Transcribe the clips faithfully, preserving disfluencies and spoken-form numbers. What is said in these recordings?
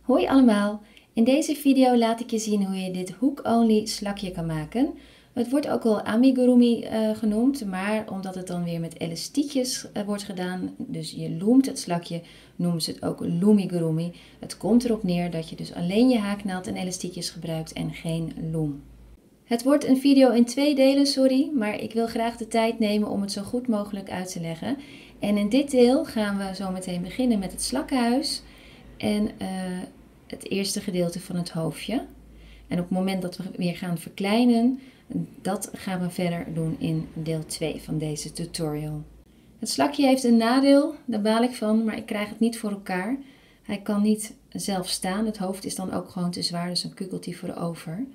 Hoi allemaal! In deze video laat ik je zien hoe je dit hook-only slakje kan maken. Het wordt ook al amigurumi uh, genoemd, maar omdat het dan weer met elastiekjes uh, wordt gedaan, dus je loomt het slakje, noemen ze het ook loomigurumi. Het komt erop neer dat je dus alleen je haaknaald en elastiekjes gebruikt en geen loom. Het wordt een video in twee delen, sorry, maar ik wil graag de tijd nemen om het zo goed mogelijk uit te leggen. En in dit deel gaan we zo meteen beginnen met het slakkenhuis en uh, het eerste gedeelte van het hoofdje. En op het moment dat we weer gaan verkleinen, dat gaan we verder doen in deel twee van deze tutorial. Het slakje heeft een nadeel, daar baal ik van, maar ik krijg het niet voor elkaar. Hij kan niet zelf staan, het hoofd is dan ook gewoon te zwaar, dus dan kukkelt hij voorover.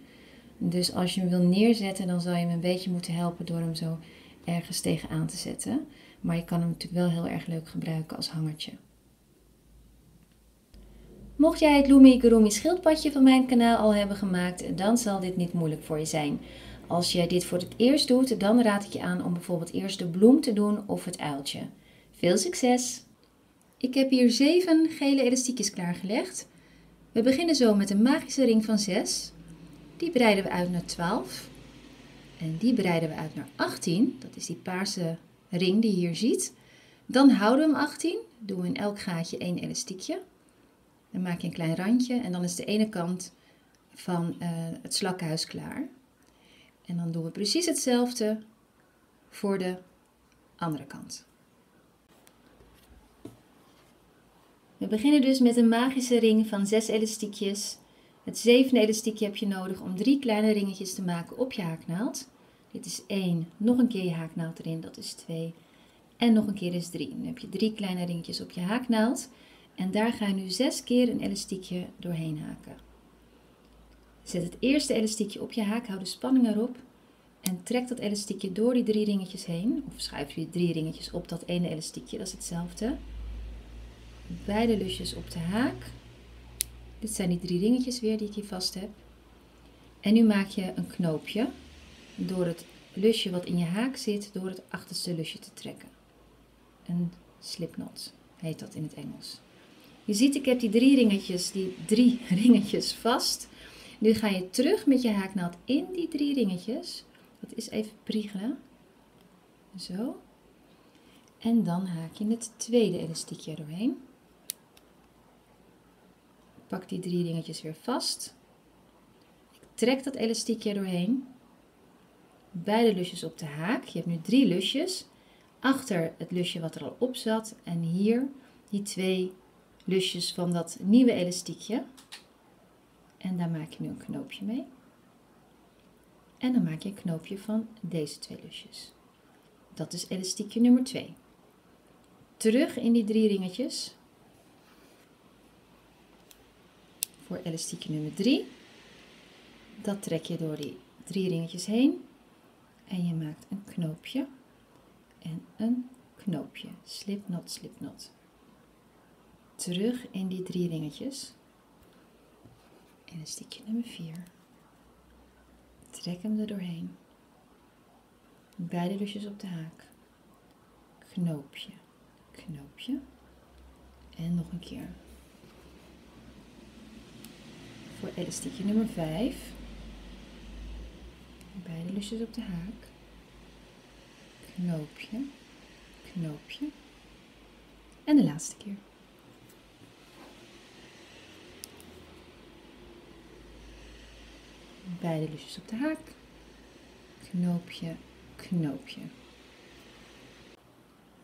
Dus als je hem wil neerzetten, dan zal je hem een beetje moeten helpen door hem zo ergens tegenaan te zetten. Maar je kan hem natuurlijk wel heel erg leuk gebruiken als hangertje. Mocht jij het loomigurumi schildpadje van mijn kanaal al hebben gemaakt, dan zal dit niet moeilijk voor je zijn. Als jij dit voor het eerst doet, dan raad ik je aan om bijvoorbeeld eerst de bloem te doen of het uiltje. Veel succes! Ik heb hier zeven gele elastiekjes klaargelegd. We beginnen zo met een magische ring van zes. Die breiden we uit naar twaalf. En die breiden we uit naar achttien. Dat is die paarse ring die je hier ziet. Dan houden we hem achttien. Doen we in elk gaatje één elastiekje. Dan maak je een klein randje en dan is de ene kant van uh, het slakkenhuis klaar. En dan doen we precies hetzelfde voor de andere kant. We beginnen dus met een magische ring van zes elastiekjes. Het zevende elastiekje heb je nodig om drie kleine ringetjes te maken op je haaknaald. Dit is één, nog een keer je haaknaald erin, dat is twee. En nog een keer is drie. Dan heb je drie kleine ringetjes op je haaknaald. En daar ga je nu zes keer een elastiekje doorheen haken. Zet het eerste elastiekje op je haak, hou de spanning erop. En trek dat elastiekje door die drie ringetjes heen. Of schuif je drie ringetjes op dat ene elastiekje, dat is hetzelfde. Beide lusjes op de haak. Dit zijn die drie ringetjes weer die ik hier vast heb. En nu maak je een knoopje door het lusje wat in je haak zit, door het achterste lusje te trekken. Een slipknot heet dat in het Engels. Je ziet, ik heb die drie ringetjes, die drie ringetjes vast. Nu ga je terug met je haaknaald in die drie ringetjes. Dat is even priegelen. Zo. En dan haak je het tweede elastiekje doorheen. Pak die drie ringetjes weer vast. Ik trek dat elastiekje doorheen. Beide lusjes op de haak. Je hebt nu drie lusjes. Achter het lusje wat er al op zat. En hier die twee lusjes van dat nieuwe elastiekje. En daar maak je nu een knoopje mee. En dan maak je een knoopje van deze twee lusjes. Dat is elastiekje nummer twee. Terug in die drie ringetjes. Voor elastiekje nummer drie. Dat trek je door die drie ringetjes heen. En je maakt een knoopje. En een knoopje. Slipknot, slipknot. Terug in die drie ringetjes. Elastiekje nummer vier. Trek hem er doorheen. Beide lusjes op de haak. Knoopje, knoopje. En nog een keer. Voor elastiekje nummer vijf. Beide lusjes op de haak. Knoopje, knoopje. En de laatste keer. Beide lusjes op de haak, knoopje, knoopje.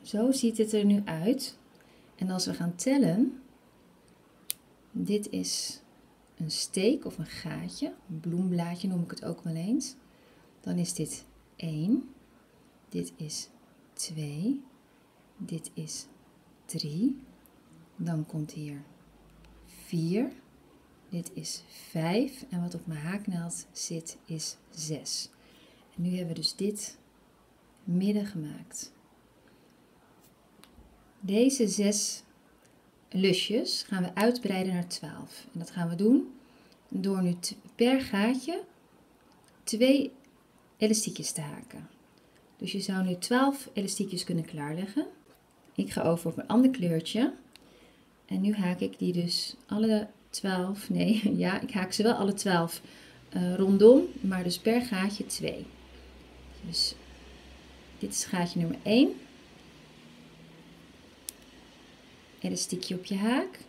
Zo ziet het er nu uit. En als we gaan tellen, dit is een steek of een gaatje, een bloemblaadje noem ik het ook wel eens. Dan is dit één, dit is twee, dit is drie, dan komt hier vier. Dit is vijf en wat op mijn haaknaald zit is zes. En nu hebben we dus dit midden gemaakt. Deze zes lusjes gaan we uitbreiden naar twaalf. En dat gaan we doen door nu per gaatje twee elastiekjes te haken. Dus je zou nu twaalf elastiekjes kunnen klaarleggen. Ik ga over op een ander kleurtje. En nu haak ik die dus alle twaalf, nee, ja, ik haak ze wel alle twaalf uh, rondom, maar dus per gaatje twee. Dus dit is gaatje nummer één. Elastiekje op je haak.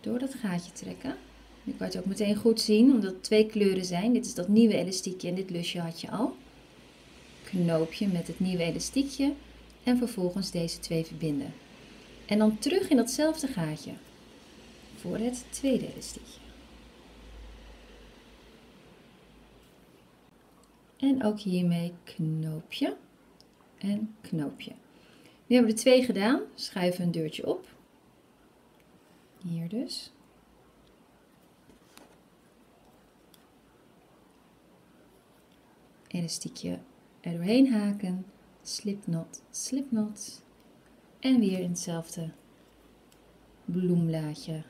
Door dat gaatje trekken. Nu kan je het ook meteen goed zien, omdat het twee kleuren zijn. Dit is dat nieuwe elastiekje en dit lusje had je al. Knoopje met het nieuwe elastiekje en vervolgens deze twee verbinden. En dan terug in datzelfde gaatje voor het tweede elastiekje. En ook hiermee knoopje en knoopje. Nu hebben we er twee gedaan, schuiven een deurtje op. Hier dus. Elastiekje er doorheen haken, slipknot, slipknot en weer in hetzelfde bloemblaadje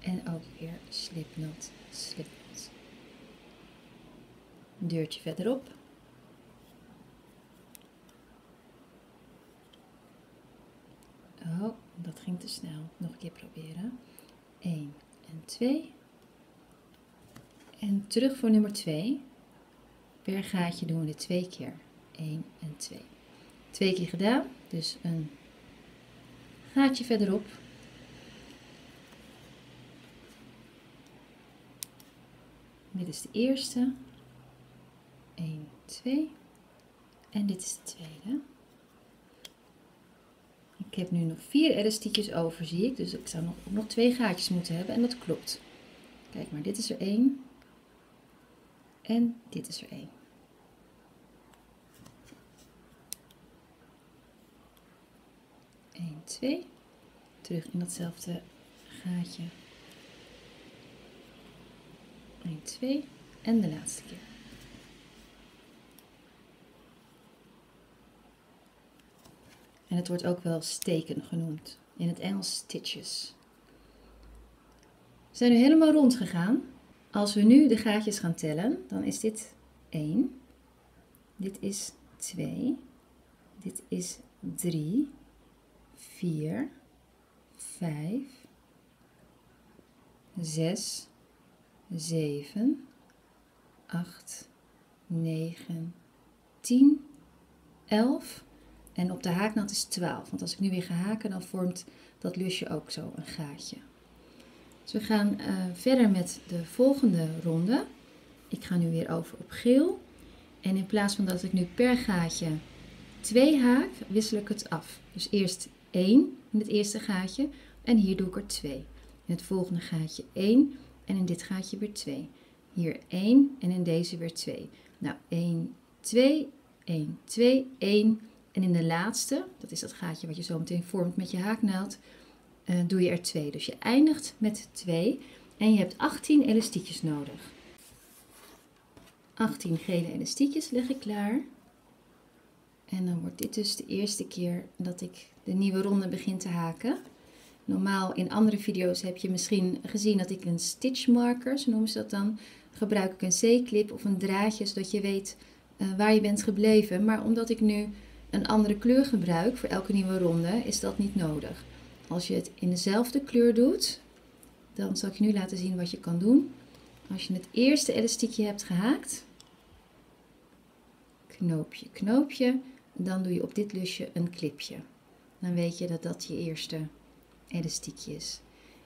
en ook weer slipknot, slipknot. Deurtje verderop. Oh, dat ging te snel. Nog een keer proberen. één en twee. En terug voor nummer twee. Per gaatje doen we dit twee keer. één en twee. Twee keer gedaan. Dus een gaatje verderop. Dit is de eerste. één, twee. En dit is de tweede. Ik heb nu nog vier elastiekjes over, zie ik. Dus ik zou nog, nog twee gaatjes moeten hebben. En dat klopt. Kijk maar, dit is er één. En dit is er één. één, twee. Terug in datzelfde gaatje. één, twee. En de laatste keer. En het wordt ook wel steken genoemd. In het Engels stitches. We zijn nu helemaal rond gegaan. Als we nu de gaatjes gaan tellen, dan is dit één. Dit is twee. Dit is drie. vier. vijf. zes. zeven. acht. negen. tien. elf. En op de haaknaald is twaalf, want als ik nu weer ga haken, dan vormt dat lusje ook zo een gaatje. Dus we gaan uh, verder met de volgende ronde. Ik ga nu weer over op geel. En in plaats van dat ik nu per gaatje twee haak, wissel ik het af. Dus eerst één in het eerste gaatje en hier doe ik er twee. In het volgende gaatje één en in dit gaatje weer twee. Hier één en in deze weer twee. Nou, één, twee, één, twee, één. En in de laatste, dat is dat gaatje wat je zo meteen vormt met je haaknaald, uh, doe je er twee. Dus je eindigt met twee en je hebt achttien elastiekjes nodig. achttien gele elastiekjes leg ik klaar. En dan wordt dit dus de eerste keer dat ik de nieuwe ronde begin te haken. Normaal in andere video's heb je misschien gezien dat ik een stitch marker, zo noemen ze dat dan, gebruik ik een C-clip of een draadje zodat je weet uh, waar je bent gebleven. Maar omdat ik nu een andere kleur gebruik voor elke nieuwe ronde, is dat niet nodig. Als je het in dezelfde kleur doet, dan zal ik je nu laten zien wat je kan doen. Als je het eerste elastiekje hebt gehaakt, knoopje, knoopje, dan doe je op dit lusje een clipje. Dan weet je dat dat je eerste elastiekje is.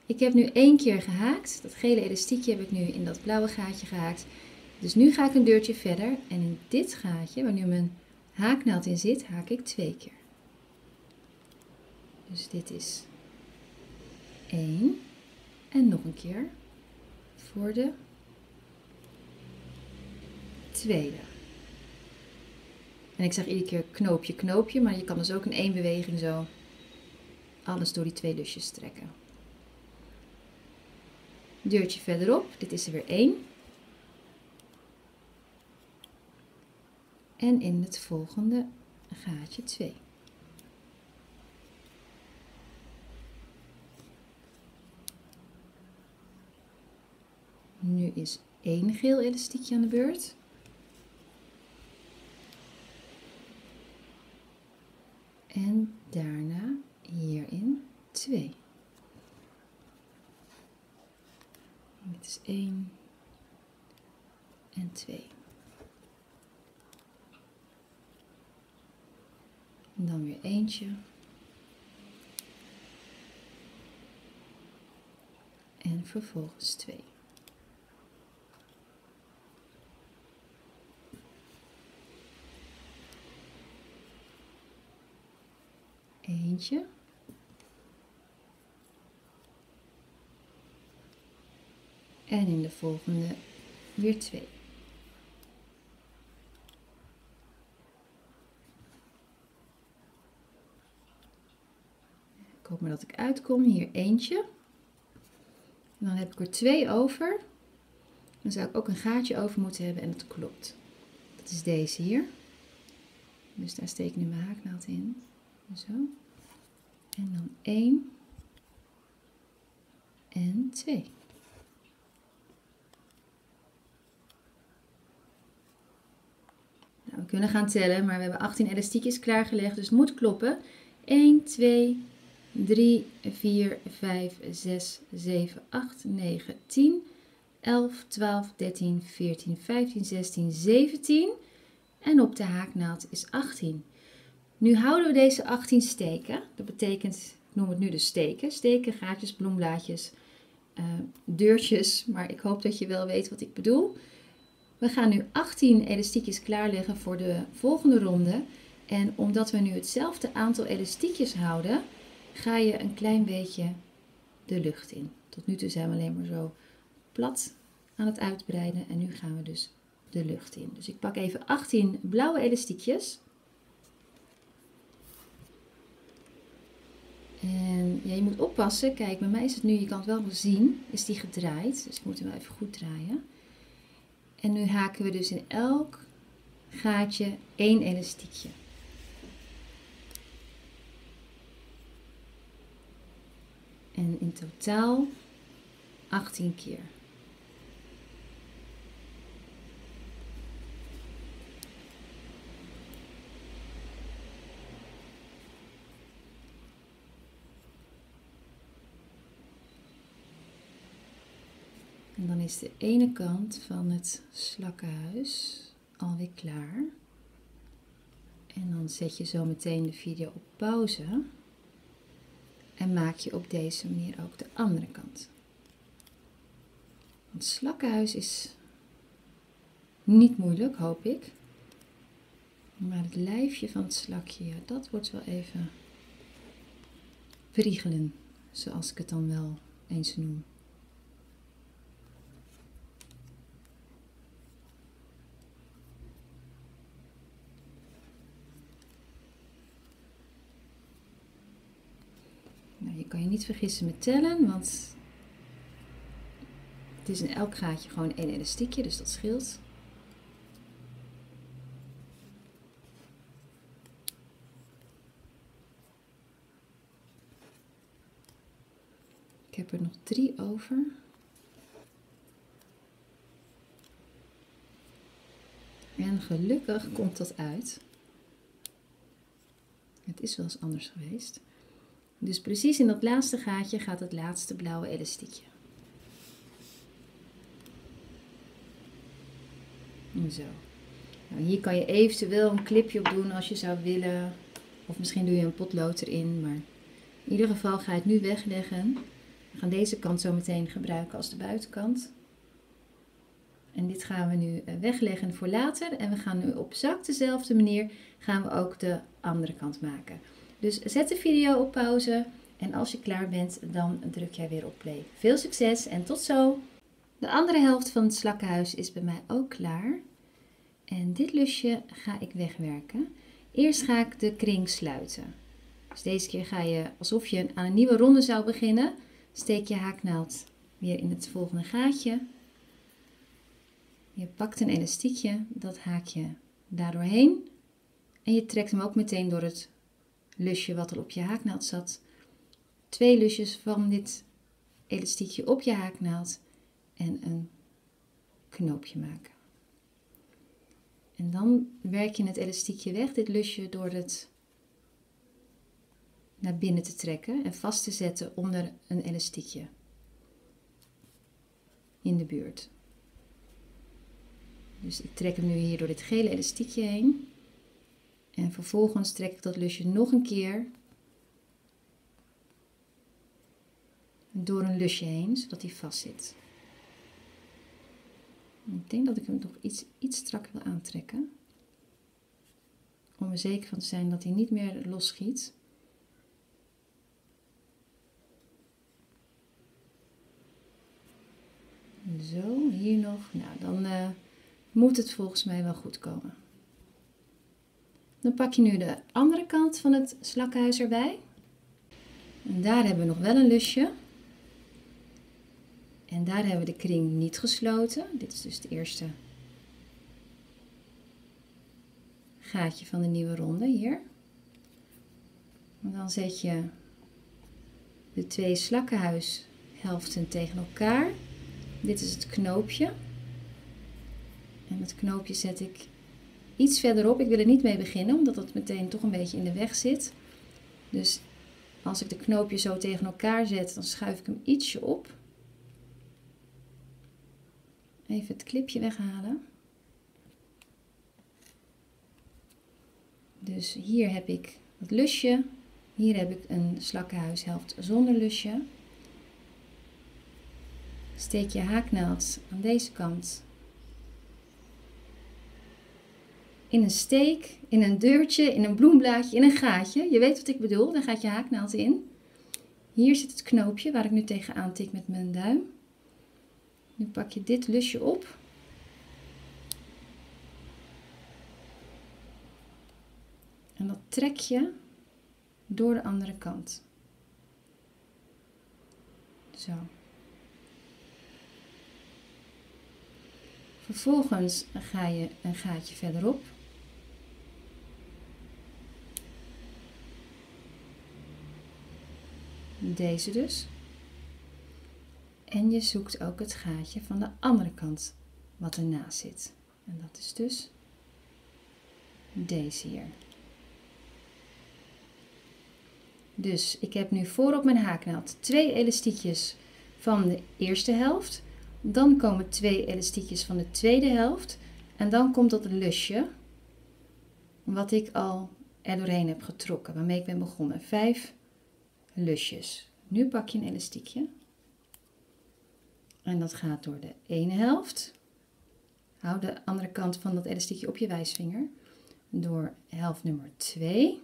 Ik heb nu één keer gehaakt. Dat gele elastiekje heb ik nu in dat blauwe gaatje gehaakt. Dus nu ga ik een deurtje verder en in dit gaatje, waar nu mijn haaknaald in zit, haak ik twee keer. Dus dit is één en nog een keer voor de tweede. En ik zeg iedere keer knoopje, knoopje, maar je kan dus ook in één beweging zo alles door die twee lusjes trekken. Deurtje verderop, dit is er weer één. En in het volgende gaatje twee. Nu is één geel elastiekje aan de beurt. En daarna hierin twee. En dit is één en twee. En dan weer eentje. En vervolgens twee. Eentje. En in de volgende weer twee. Ik hoop maar dat ik uitkom. Hier eentje. En dan heb ik er twee over. Dan zou ik ook een gaatje over moeten hebben en dat klopt. Dat is deze hier. Dus daar steek ik nu mijn haaknaald in. Zo. En dan één. En twee. Nou, we kunnen gaan tellen, maar we hebben achttien elastiekjes klaargelegd, dus het moet kloppen. één, twee, drie, vier, vijf, zes, zeven, acht, negen, tien, elf, twaalf, dertien, veertien, vijftien, zestien, zeventien. En op de haaknaald is achttien. Nu houden we deze achttien steken. Dat betekent, ik noem het nu de steken. Steken, gaatjes, bloemblaadjes, uh, deurtjes. Maar ik hoop dat je wel weet wat ik bedoel. We gaan nu achttien elastiekjes klaarleggen voor de volgende ronde. En omdat we nu hetzelfde aantal elastiekjes houden, ga je een klein beetje de lucht in. Tot nu toe zijn we alleen maar zo plat aan het uitbreiden. En nu gaan we dus de lucht in. Dus ik pak even achttien blauwe elastiekjes. En ja, je moet oppassen, kijk, bij mij is het nu, je kan het wel zien, is die gedraaid. Dus ik moet hem wel even goed draaien. En nu haken we dus in elk gaatje één elastiekje. En in totaal achttien keer. En dan is de ene kant van het slakkenhuis alweer klaar. En dan zet je zo meteen de video op pauze. En maak je op deze manier ook de andere kant. Want het slakkenhuis is niet moeilijk, hoop ik. Maar het lijfje van het slakje, ja, dat wordt wel even priegelen. Zoals ik het dan wel eens noem. Kan je niet vergissen met tellen, want het is in elk gaatje gewoon één elastiekje, dus dat scheelt. Ik heb er nog drie over. En gelukkig komt dat uit. Het is wel eens anders geweest. Dus precies in dat laatste gaatje gaat het laatste blauwe elastiekje. Zo. Nou, hier kan je eventueel een clipje op doen als je zou willen. Of misschien doe je een potlood erin. Maar in ieder geval ga je het nu wegleggen. We gaan deze kant zo meteen gebruiken als de buitenkant. En dit gaan we nu wegleggen voor later. En we gaan nu op exact dezelfde manier gaan we ook de andere kant maken. Dus zet de video op pauze en als je klaar bent, dan druk jij weer op play. Veel succes en tot zo! De andere helft van het slakkenhuis is bij mij ook klaar. En dit lusje ga ik wegwerken. Eerst ga ik de kring sluiten. Dus deze keer ga je, alsof je aan een nieuwe ronde zou beginnen, steek je haaknaald weer in het volgende gaatje. Je pakt een elastiekje, dat haak je daardoorheen. En je trekt hem ook meteen door het lusje wat er op je haaknaald zat, twee lusjes van dit elastiekje op je haaknaald en een knoopje maken. En dan werk je het elastiekje weg, dit lusje, door het naar binnen te trekken en vast te zetten onder een elastiekje. in de buurt. Dus ik trek hem nu hier door dit gele elastiekje heen. En vervolgens trek ik dat lusje nog een keer door een lusje heen, zodat hij vast zit. Ik denk dat ik hem nog iets, iets strakker wil aantrekken. Om er zeker van te zijn dat hij niet meer los schiet. Zo, hier nog. Nou, dan uh, moet het volgens mij wel goed komen. Dan pak je nu de andere kant van het slakkenhuis erbij. En daar hebben we nog wel een lusje. En daar hebben we de kring niet gesloten. Dit is dus het eerste gaatje van de nieuwe ronde hier. En dan zet je de twee slakkenhuishelften tegen elkaar. Dit is het knoopje. En dat knoopje zet ik iets verderop. Ik wil er niet mee beginnen, omdat dat meteen toch een beetje in de weg zit. Dus als ik de knoopje zo tegen elkaar zet, dan schuif ik hem ietsje op. Even het clipje weghalen. Dus hier heb ik het lusje. Hier heb ik een slakkenhuishelft zonder lusje. Steek je haaknaald aan deze kant in een steek, in een deurtje, in een bloemblaadje, in een gaatje. Je weet wat ik bedoel, daar gaat je haaknaald in. Hier zit het knoopje waar ik nu tegenaan tik met mijn duim. Nu pak je dit lusje op. En dat trek je door de andere kant. Zo. Vervolgens ga je een gaatje verderop. Deze dus. En je zoekt ook het gaatje van de andere kant wat ernaast zit. En dat is dus deze hier. Dus ik heb nu voor op mijn haaknaald twee elastiekjes van de eerste helft. Dan komen twee elastiekjes van de tweede helft. En dan komt dat lusje wat ik al er doorheen heb getrokken, waarmee ik ben begonnen. Vijf lusjes. Nu pak je een elastiekje. En dat gaat door de ene helft. Hou de andere kant van dat elastiekje op je wijsvinger. Door helft nummer twee.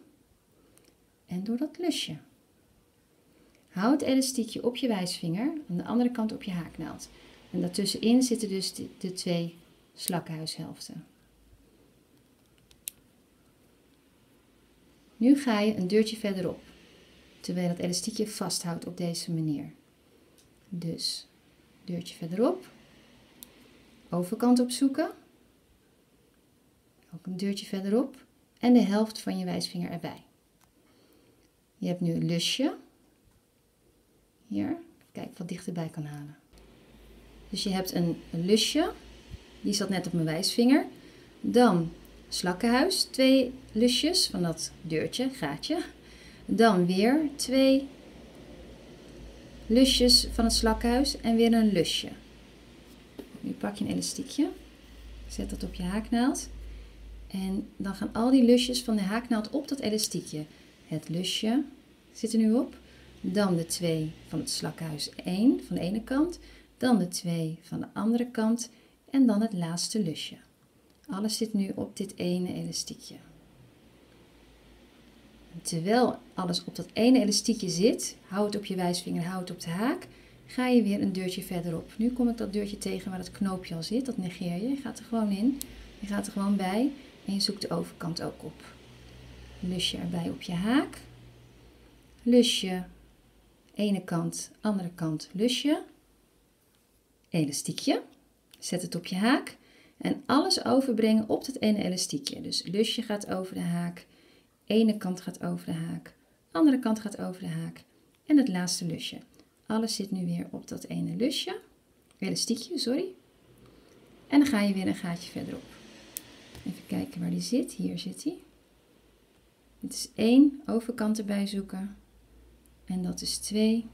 En door dat lusje. Hou het elastiekje op je wijsvinger. Aan de andere kant op je haaknaald. En daartussenin zitten dus de, de twee slakkenhuishelften. Nu ga je een deurtje verderop. Terwijl dat elastiekje vasthoudt op deze manier. Dus deurtje verderop. Overkant opzoeken. Ook een deurtje verderop. En de helft van je wijsvinger erbij. Je hebt nu een lusje. Hier. Kijk wat dichterbij kan halen. Dus je hebt een lusje. Die zat net op mijn wijsvinger. Dan slakkenhuis. Twee lusjes van dat deurtje, gaatje. Dan weer twee lusjes van het slakkenhuis en weer een lusje. Nu pak je een elastiekje, zet dat op je haaknaald en dan gaan al die lusjes van de haaknaald op dat elastiekje. Het lusje zit er nu op, dan de twee van het slakkenhuis één van de ene kant, dan de twee van de andere kant en dan het laatste lusje. Alles zit nu op dit ene elastiekje. Terwijl alles op dat ene elastiekje zit, hou het op je wijsvinger, hou het op de haak, ga je weer een deurtje verderop. Nu kom ik dat deurtje tegen waar het knoopje al zit, dat negeer je. Je gaat er gewoon in, je gaat er gewoon bij en je zoekt de overkant ook op. Lusje erbij op je haak, lusje, ene kant, andere kant, lusje, elastiekje, zet het op je haak en alles overbrengen op dat ene elastiekje. Dus lusje gaat over de haak. Ene kant gaat over de haak, andere kant gaat over de haak en het laatste lusje. Alles zit nu weer op dat ene lusje, elastiekje, sorry. En dan ga je weer een gaatje verderop. Even kijken waar die zit, hier zit hij. Dit is één, overkant erbij zoeken en dat is twee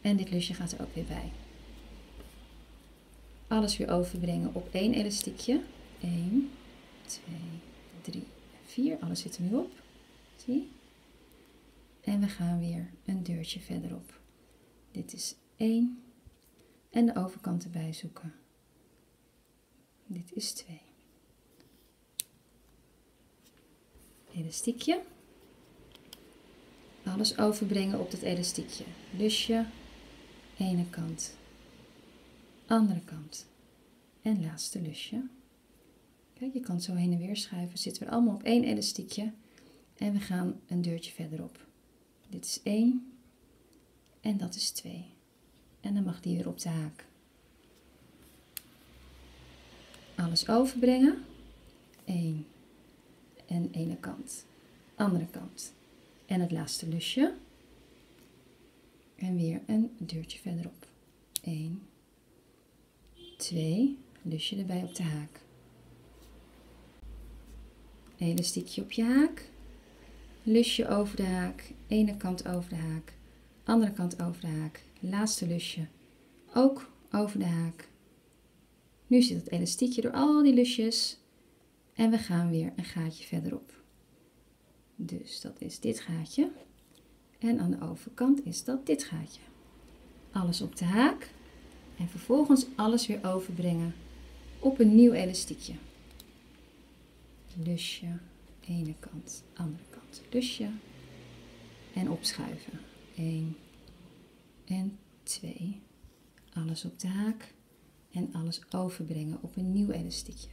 en dit lusje gaat er ook weer bij. alles weer overbrengen op één elastiekje. één, twee, drie, vier. Alles zit er nu op. Zie? En we gaan weer een deurtje verderop. Dit is één. En de overkant erbij zoeken. Dit is twee. Elastiekje. Alles overbrengen op dat elastiekje. Lusje. Ene kant. Andere kant. En laatste lusje. Kijk, je kan het zo heen en weer schuiven. Zitten we allemaal op één elastiekje. En we gaan een deurtje verderop. Dit is één. En dat is twee. En dan mag die weer op de haak. Alles overbrengen. één. En ene kant. Andere kant. En het laatste lusje. En weer een deurtje verderop. één, twee. Lusje erbij op de haak. Elastiekje op je haak. Lusje over de haak. Ene kant over de haak. Andere kant over de haak. Laatste lusje. Ook over de haak. Nu zit het elastiekje door al die lusjes. En we gaan weer een gaatje verderop. Dus dat is dit gaatje. En aan de overkant is dat dit gaatje. Alles op de haak. En vervolgens alles weer overbrengen op een nieuw elastiekje. Lusje, ene kant, andere kant. Lusje. En opschuiven. één. En twee. Alles op de haak. En alles overbrengen op een nieuw elastiekje.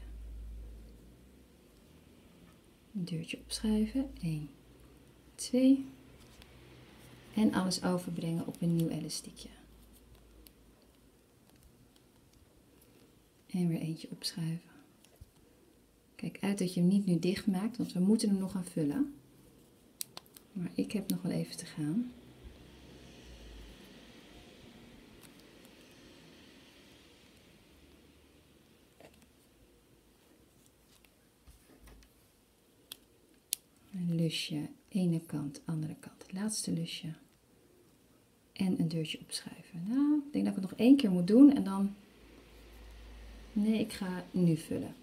Een deurtje opschuiven. één, twee. En alles overbrengen op een nieuw elastiekje. En weer eentje opschuiven. Kijk uit dat je hem niet nu dicht maakt, want we moeten hem nog gaan vullen. Maar ik heb nog wel even te gaan. Een lusje, ene kant, andere kant, laatste lusje. En een deurtje opschuiven. Nou, ik denk dat ik het nog één keer moet doen en dan... Nee, ik ga nu vullen.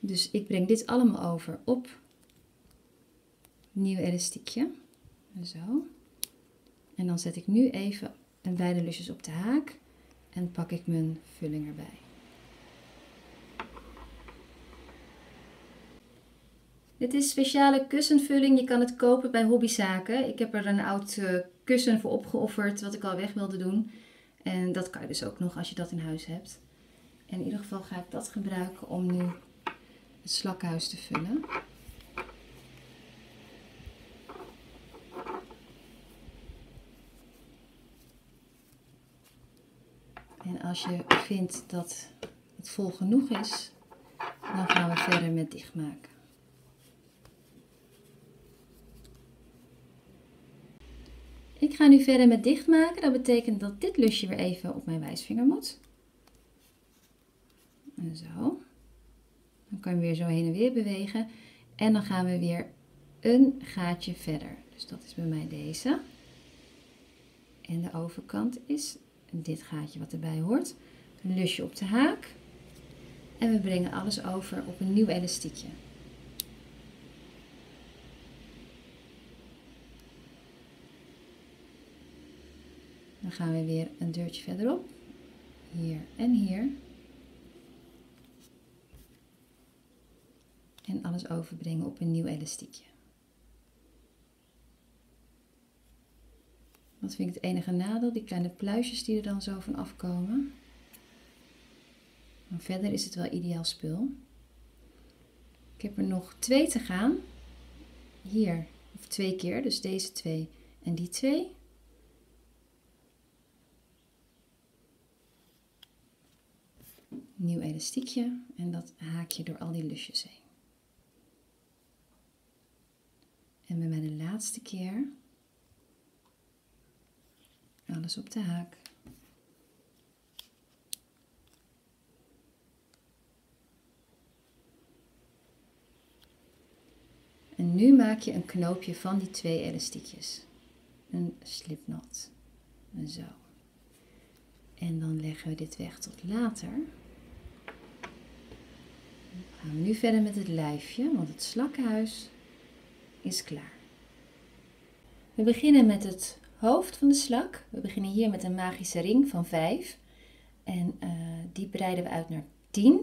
Dus ik breng dit allemaal over op nieuw elastiekje. Zo. En dan zet ik nu even beide lusjes op de haak en pak ik mijn vulling erbij. Dit is speciale kussenvulling. Je kan het kopen bij hobbyzaken. Ik heb er een oud kussen voor opgeofferd wat ik al weg wilde doen. En dat kan je dus ook nog als je dat in huis hebt. En in ieder geval ga ik dat gebruiken om nu het slakhuis te vullen. En als je vindt dat het vol genoeg is, dan gaan we verder met dichtmaken. Ik ga nu verder met dichtmaken. Dat betekent dat dit lusje weer even op mijn wijsvinger moet. En zo. Dan kan je weer zo heen en weer bewegen. En dan gaan we weer een gaatje verder. Dus dat is bij mij deze. En de overkant is dit gaatje wat erbij hoort. Een lusje op de haak. En we brengen alles over op een nieuw elastiekje. Dan gaan we weer een deurtje verderop. Hier en hier. En alles overbrengen op een nieuw elastiekje. Dat vind ik het enige nadeel, die kleine pluisjes die er dan zo van afkomen. Maar verder is het wel ideaal spul. Ik heb er nog twee te gaan. Hier, of twee keer, dus deze twee en die twee. Nieuw elastiekje en dat haak je door al die lusjes heen. En bij mij de laatste keer, alles op de haak. En nu maak je een knoopje van die twee elastiekjes. Een slipknot. En zo. En dan leggen we dit weg tot later. Gaan we nu verder met het lijfje, want het slakkenhuis is klaar. We beginnen met het hoofd van de slak. We beginnen hier met een magische ring van vijf. En uh, die breiden we uit naar tien.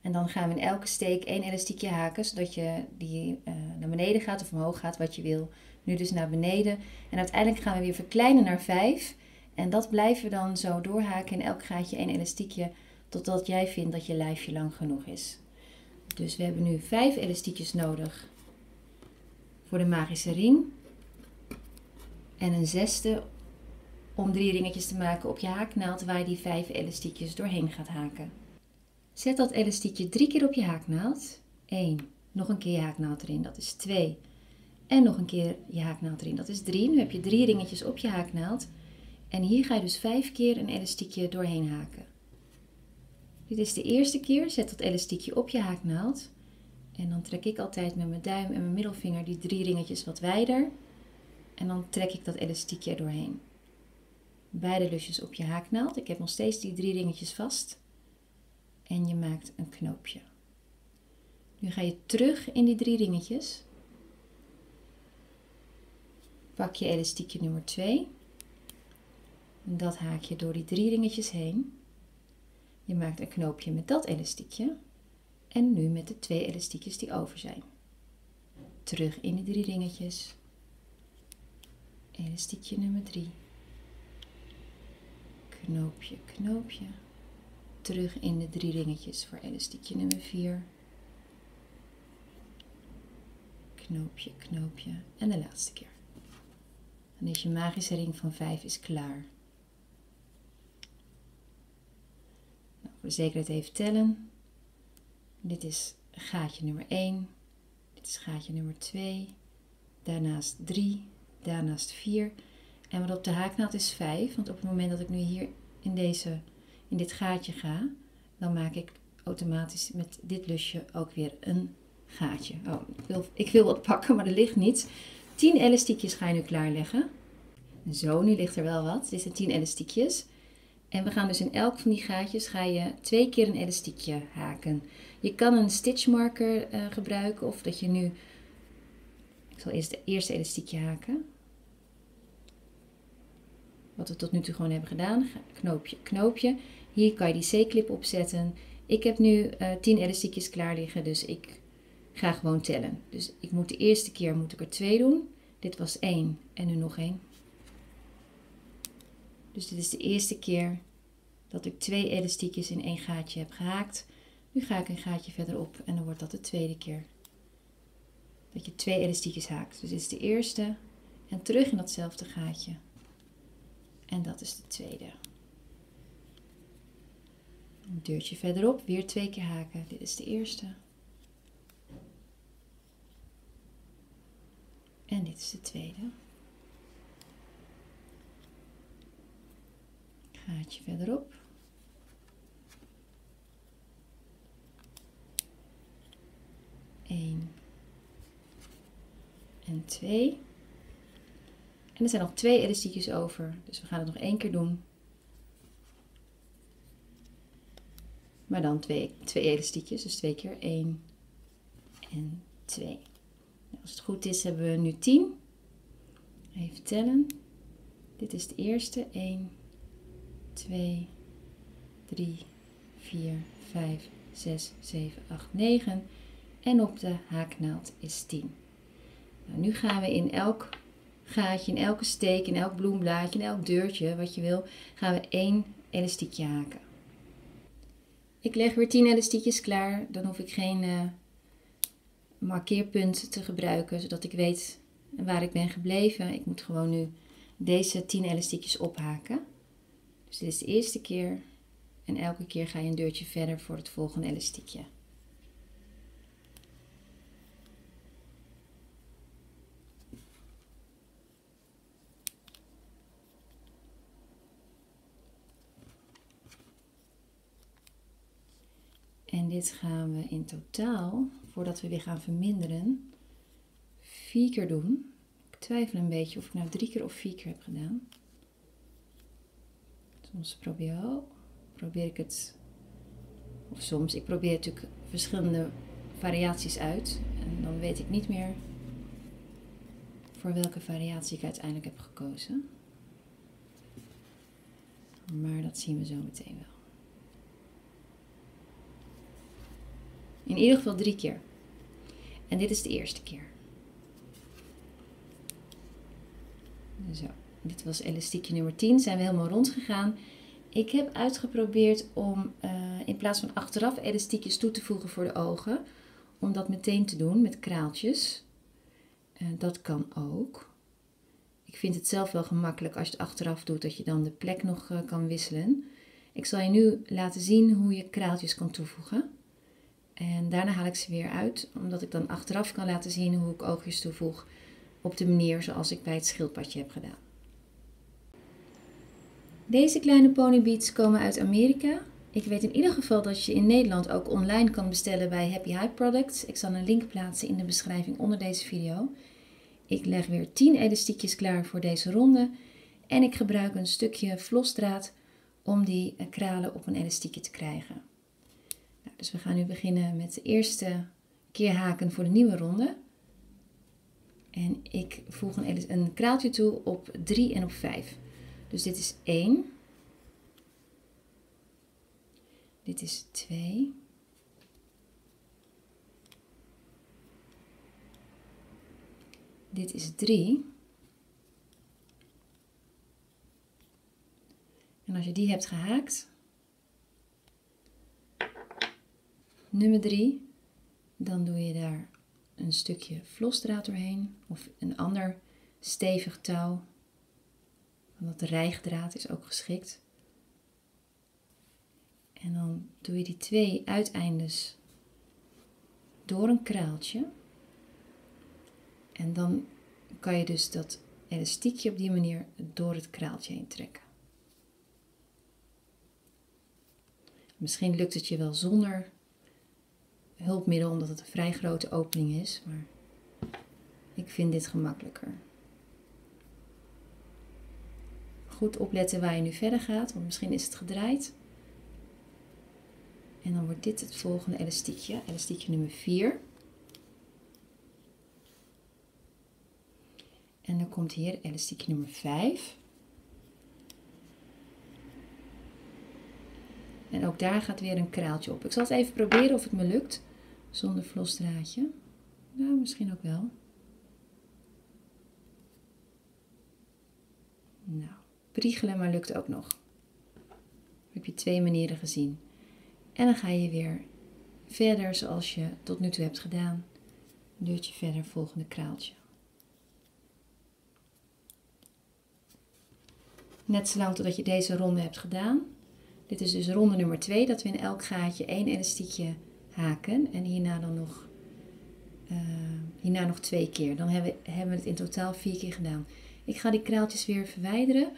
En dan gaan we in elke steek één elastiekje haken, zodat je die uh, naar beneden gaat of omhoog gaat, wat je wil. Nu dus naar beneden. En uiteindelijk gaan we weer verkleinen naar vijf. En dat blijven we dan zo doorhaken in elk gaatje één elastiekje, totdat jij vindt dat je lijfje lang genoeg is. Dus we hebben nu vijf elastiekjes nodig voor de magische ring. En een zesde om drie ringetjes te maken op je haaknaald waar je die vijf elastiekjes doorheen gaat haken. Zet dat elastiekje drie keer op je haaknaald. één, nog een keer je haaknaald erin, dat is twee. En nog een keer je haaknaald erin, dat is drie. Nu heb je drie ringetjes op je haaknaald. En hier ga je dus vijf keer een elastiekje doorheen haken. Dit is de eerste keer, zet dat elastiekje op je haaknaald. En dan trek ik altijd met mijn duim en mijn middelvinger die drie ringetjes wat wijder. En dan trek ik dat elastiekje er doorheen. Beide lusjes op je haaknaald. Ik heb nog steeds die drie ringetjes vast. En je maakt een knoopje. Nu ga je terug in die drie ringetjes. Pak je elastiekje nummer twee. En dat haak je door die drie ringetjes heen. Je maakt een knoopje met dat elastiekje. En nu met de twee elastiekjes die over zijn. Terug in die drie ringetjes. Elastiekje nummer drie. Knoopje, knoopje. Terug in de drie ringetjes voor elastiekje nummer vier. Knoopje, knoopje. En de laatste keer. Dan is je magische ring van vijf is klaar. Nou, voor de zekerheid even tellen. Dit is gaatje nummer één. Dit is gaatje nummer twee. Daarnaast drie. Daarnaast vier. En wat op de haaknaald is vijf. Want op het moment dat ik nu hier in, deze, in dit gaatje ga, dan maak ik automatisch met dit lusje ook weer een gaatje. Oh, ik wil, ik wil wat pakken, maar er ligt niets. tien elastiekjes ga je nu klaarleggen. Zo, nu ligt er wel wat. Dit zijn tien elastiekjes. En we gaan dus in elk van die gaatjes ga je twee keer een elastiekje haken. Je kan een stitchmarker uh, gebruiken of dat je nu... Ik zal eerst het eerste elastiekje haken. Wat we tot nu toe gewoon hebben gedaan. Knoopje, knoopje. Hier kan je die C-clip opzetten. Ik heb nu uh, tien elastiekjes klaar liggen, dus ik ga gewoon tellen. Dus ik moet de eerste keer moet ik er twee doen. Dit was één en nu nog één. Dus dit is de eerste keer dat ik twee elastiekjes in één gaatje heb gehaakt. Nu ga ik een gaatje verderop en dan wordt dat de tweede keer dat je twee elastiekjes haakt. Dus dit is de eerste en terug in datzelfde gaatje. En dat is de tweede. Een deurtje verderop, weer twee keer haken. Dit is de eerste. En dit is de tweede. Gaatje verderop. Eén. En twee. En er zijn nog twee elastiekjes over, dus we gaan het nog één keer doen. Maar dan twee, twee elastiekjes, dus twee keer één en twee. Nou, als het goed is hebben we nu tien. Even tellen. Dit is de eerste. één, twee, drie, vier, vijf, zes, zeven, acht, negen. En op de haaknaald is tien. Nou, nu gaan we in elk gaatje, in elke steek, in elk bloemblaadje, in elk deurtje, wat je wil, gaan we één elastiekje haken. Ik leg weer tien elastiekjes klaar, dan hoef ik geen uh, markeerpunt te gebruiken, zodat ik weet waar ik ben gebleven. Ik moet gewoon nu deze tien elastiekjes ophaken. Dus dit is de eerste keer en elke keer ga je een deurtje verder voor het volgende elastiekje. En dit gaan we in totaal, voordat we weer gaan verminderen, vier keer doen. Ik twijfel een beetje of ik nou drie keer of vier keer heb gedaan. Soms probeer, probeer ik het, of soms, ik probeer natuurlijk verschillende variaties uit. En dan weet ik niet meer voor welke variatie ik uiteindelijk heb gekozen. Maar dat zien we zo meteen wel. In ieder geval drie keer. En dit is de eerste keer. Zo, dit was elastiekje nummer tien. Zijn we helemaal rond gegaan. Ik heb uitgeprobeerd om uh, in plaats van achteraf elastiekjes toe te voegen voor de ogen, om dat meteen te doen met kraaltjes. Uh, dat kan ook. Ik vind het zelf wel gemakkelijk als je het achteraf doet, dat je dan de plek nog uh, kan wisselen. Ik zal je nu laten zien hoe je kraaltjes kan toevoegen. En daarna haal ik ze weer uit, omdat ik dan achteraf kan laten zien hoe ik oogjes toevoeg op de manier zoals ik bij het schildpadje heb gedaan. Deze kleine ponybeads komen uit Amerika. Ik weet in ieder geval dat je in Nederland ook online kan bestellen bij Happy Hype Products. Ik zal een link plaatsen in de beschrijving onder deze video. Ik leg weer tien elastiekjes klaar voor deze ronde. En ik gebruik een stukje vlosdraad om die kralen op een elastiekje te krijgen. Nou, dus we gaan nu beginnen met de eerste keerhaken voor de nieuwe ronde. En ik voeg een, een kraaltje toe op drie en op vijf. Dus dit is één. Dit is twee. Dit is drie. En als je die hebt gehaakt, nummer drie, dan doe je daar een stukje vlosdraad doorheen of een ander stevig touw. Want rijgdraad is ook geschikt. En dan doe je die twee uiteindes door een kraaltje. En dan kan je dus dat elastiekje op die manier door het kraaltje heen trekken. Misschien lukt het je wel zonder hulpmiddel, omdat het een vrij grote opening is. Maar ik vind dit gemakkelijker. Goed opletten waar je nu verder gaat, want misschien is het gedraaid. En dan wordt dit het volgende elastiekje, elastiekje nummer vier. En dan komt hier elastiekje nummer vijf. En ook daar gaat weer een kraaltje op. Ik zal het even proberen of het me lukt, zonder vlosdraadje. Nou, misschien ook wel. Nou, priegelen, maar lukt ook nog. Heb je twee manieren gezien. En dan ga je weer verder zoals je tot nu toe hebt gedaan. Dan duurt je verder het volgende kraaltje. Net zolang totdat je deze ronde hebt gedaan. Dit is dus ronde nummer twee, dat we in elk gaatje één elastiekje haken. En hierna dan nog, uh, hierna nog twee keer. Dan hebben we, hebben we het in totaal vier keer gedaan. Ik ga die kraaltjes weer verwijderen.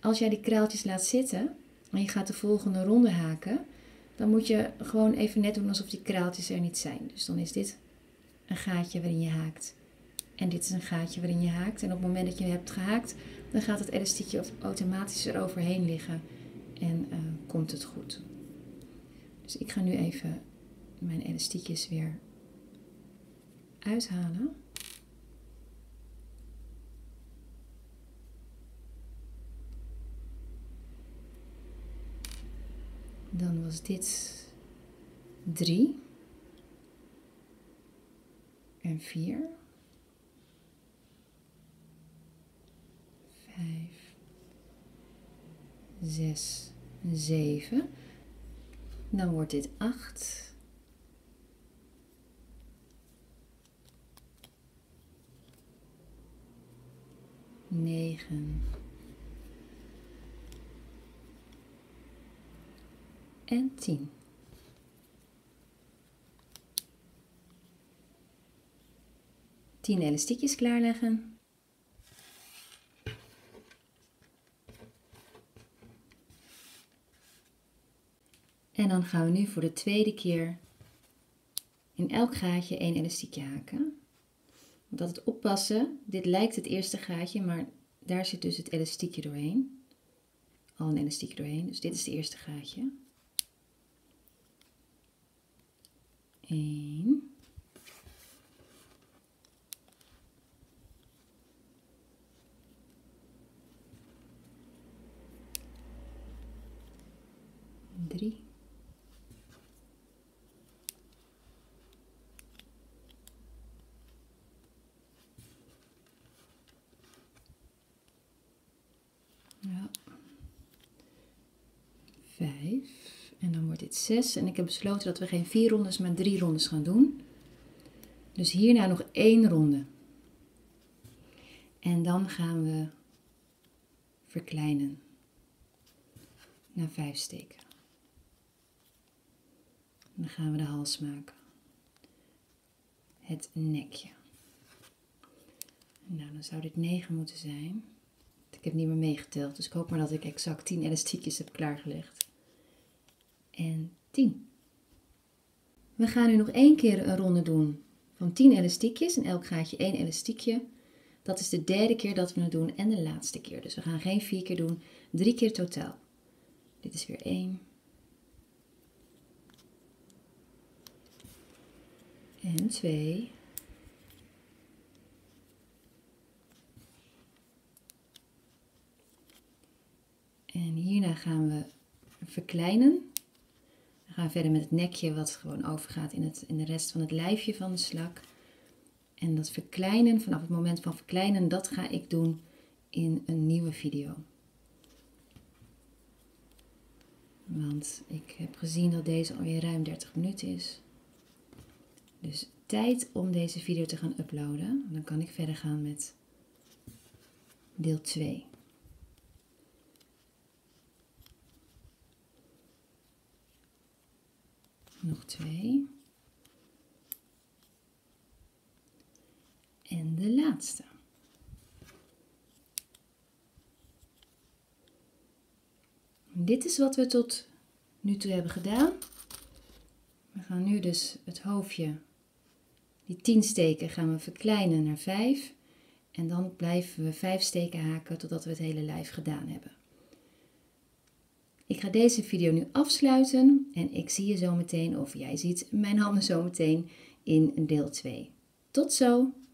Als jij die kraaltjes laat zitten en je gaat de volgende ronde haken, dan moet je gewoon even net doen alsof die kraaltjes er niet zijn. Dus dan is dit een gaatje waarin je haakt. En dit is een gaatje waarin je haakt. En op het moment dat je hebt gehaakt, dan gaat het elastiekje automatisch eroverheen liggen. En uh, komt het goed. Dus ik ga nu even mijn elastiekjes weer uithalen. Dan was dit drie en vier, vijf, zes en zeven. Dan wordt dit acht, negen. En tien. tien elastiekjes klaarleggen. En dan gaan we nu voor de tweede keer in elk gaatje één elastiekje haken. Want altijd oppassen, dit lijkt het eerste gaatje, maar daar zit dus het elastiekje doorheen. Al een elastiekje doorheen, dus dit is het eerste gaatje. één. Drie. Ja. Vijf. En dan wordt dit zes. En ik heb besloten dat we geen vier rondes, maar drie rondes gaan doen. Dus hierna nog één ronde. En dan gaan we verkleinen. Naar vijf steken. Dan gaan we de hals maken. Het nekje. Nou, dan zou dit negen moeten zijn. Ik heb niet meer meegeteld, dus ik hoop maar dat ik exact tien elastiekjes heb klaargelegd. En tien. We gaan nu nog één keer een ronde doen van tien elastiekjes. In elk gaatje één elastiekje. Dat is de derde keer dat we het doen en de laatste keer. Dus we gaan geen vier keer doen, drie keer totaal. Dit is weer één. En twee. En hierna gaan we verkleinen. We gaan verder met het nekje wat gewoon overgaat in, het, in de rest van het lijfje van de slak. En dat verkleinen, vanaf het moment van verkleinen, dat ga ik doen in een nieuwe video. Want ik heb gezien dat deze alweer ruim dertig minuten is. Dus tijd om deze video te gaan uploaden. Dan kan ik verder gaan met deel twee. Nog twee. En de laatste. Dit is wat we tot nu toe hebben gedaan. We gaan nu dus het hoofdje, die tien steken, gaan we verkleinen naar vijf. En dan blijven we vijf steken haken totdat we het hele lijf gedaan hebben. Ik ga deze video nu afsluiten en ik zie je zo meteen, of jij ziet mijn handen zo meteen in deel twee. Tot zo!